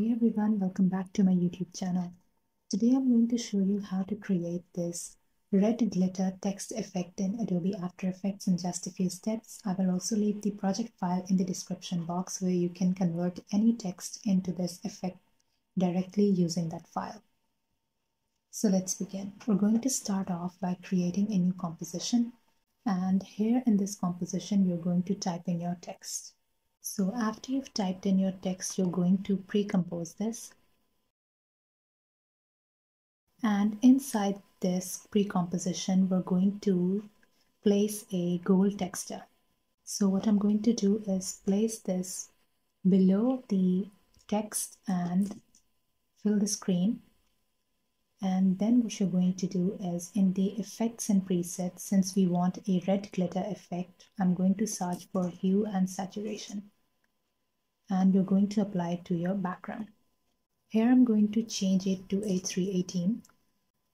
Hey everyone, welcome back to my YouTube channel. Today I'm going to show you how to create this red glitter text effect in Adobe After Effects in just a few steps. I will also leave the project file in the description box where you can convert any text into this effect directly using that file. So let's begin. We're going to start off by creating a new composition, and here in this composition you're going to type in your text. So after you've typed in your text, you're going to pre-compose this. And inside this pre-composition, we're going to place a gold texture. So what I'm going to do is place this below the text and fill the screen. And then what you're going to do is, in the effects and presets, since we want a red glitter effect, I'm going to search for hue and saturation. And you're going to apply it to your background. Here I'm going to change it to a 318,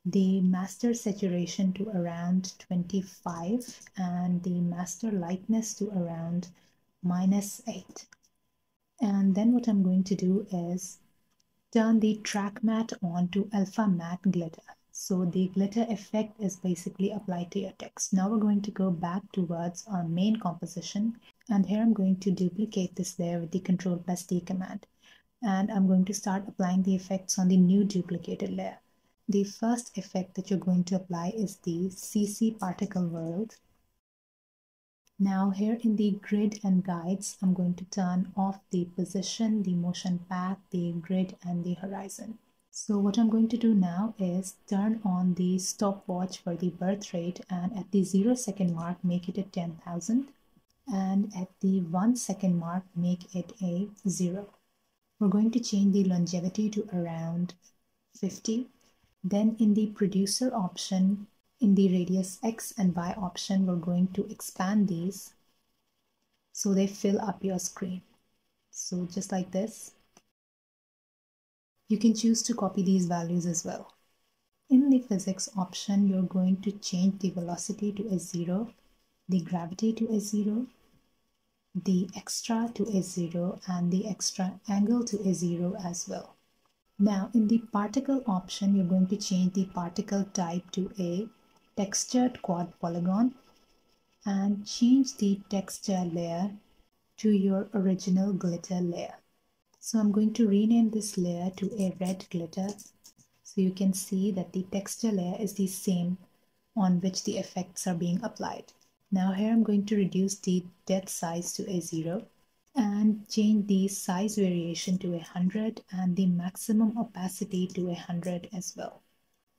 the master saturation to around 25, and the master lightness to around -8. And then what I'm going to do is turn the track matte on to alpha matte glitter. So the glitter effect is basically applied to your text. Now we're going to go back towards our main composition, and here I'm going to duplicate this there with the Ctrl+D command. And I'm going to start applying the effects on the new duplicated layer. The first effect that you're going to apply is the CC particle world. Now here in the grid and guides, I'm going to turn off the position, the motion path, the grid and the horizon. So what I'm going to do now is turn on the stopwatch for the birth rate, and at the 0-second mark, make it a 10,000. And at the 1-second mark, make it a 0. We're going to change the longevity to around 50. Then in the producer option, in the radius X and Y option, we're going to expand these so they fill up your screen. So just like this. You can choose to copy these values as well. In the physics option, you're going to change the velocity to a 0, the gravity to a 0, the extra to a 0, and the extra angle to a 0 as well. Now in the particle option, you're going to change the particle type to a textured quad polygon, and change the texture layer to your original glitter layer. So I'm going to rename this layer to a red glitter, so you can see that the texture layer is the same on which the effects are being applied. Now here I'm going to reduce the depth size to a 0, and change the size variation to 100, and the maximum opacity to 100 as well.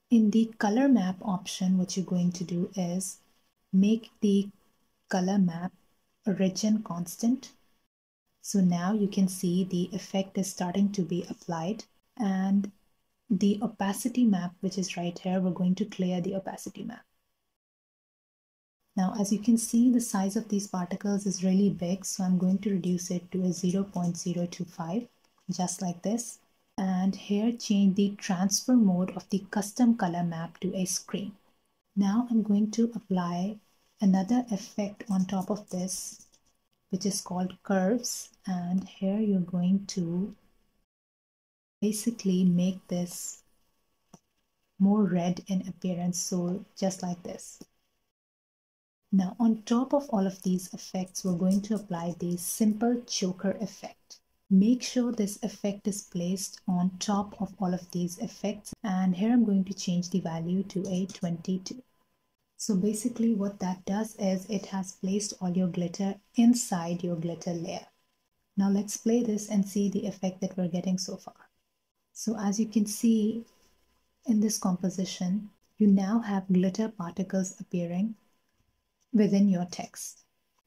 In the color map option, what you're going to do is make the color map origin constant. So now you can see the effect is starting to be applied, and the opacity map, which is right here, we're going to clear the opacity map. Now, as you can see, the size of these particles is really big, so I'm going to reduce it to a 0.025, just like this. And here, change the transfer mode of the custom color map to a screen. Now, I'm going to apply another effect on top of this, which is called curves. And here, you're going to basically make this more red in appearance, so just like this. Now, on top of all of these effects, we're going to apply the simple choker effect. Make sure this effect is placed on top of all of these effects. And here I'm going to change the value to a 22. So basically what that does is it has placed all your glitter inside your glitter layer. Now let's play this and see the effect that we're getting so far. So as you can see in this composition, you now have glitter particles appearing within your text.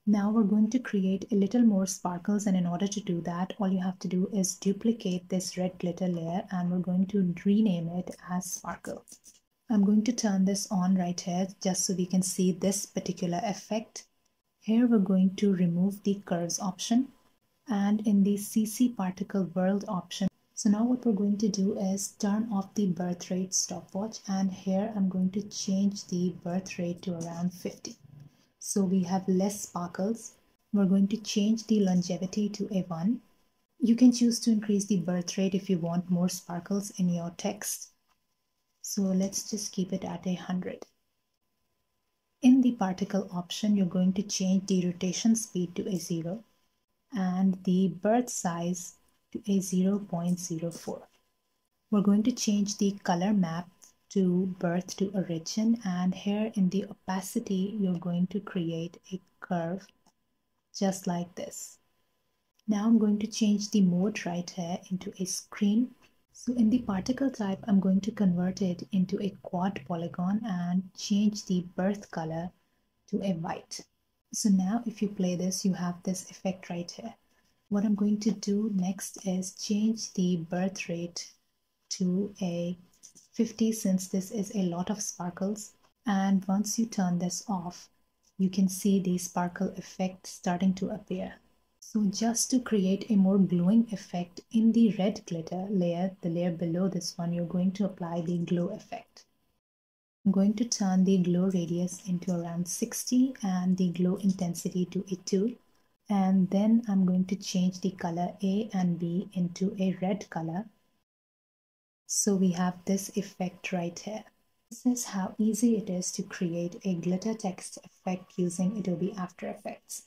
Now we're going to create a little more sparkles, and in order to do that, all you have to do is duplicate this red glitter layer, and we're going to rename it as sparkle. I'm going to turn this on right here just so we can see this particular effect. Here we're going to remove the curves option, and in the CC particle world option. So now what we're going to do is turn off the birth rate stopwatch, and here I'm going to change the birth rate to around 50. So we have less sparkles. We're going to change the longevity to a 1, You can choose to increase the birth rate if you want more sparkles in your text. So let's just keep it at 100. In the particle option, you're going to change the rotation speed to A0 and the birth size to A0.04. We're going to change the color map to birth to origin, and here in the opacity, you're going to create a curve just like this. Now I'm going to change the mode right here into a screen. So in the particle type, I'm going to convert it into a quad polygon and change the birth color to a white. So now if you play this, you have this effect right here. What I'm going to do next is change the birth rate to a 50, since this is a lot of sparkles. And once you turn this off, you can see the sparkle effect starting to appear. So just to create a more glowing effect in the red glitter layer, the layer below this one, you're going to apply the glow effect. I'm going to turn the glow radius into around 60 and the glow intensity to a 2. And then I'm going to change the color A and B into a red color. So we have this effect right here. This is how easy it is to create a glitter text effect using Adobe After Effects.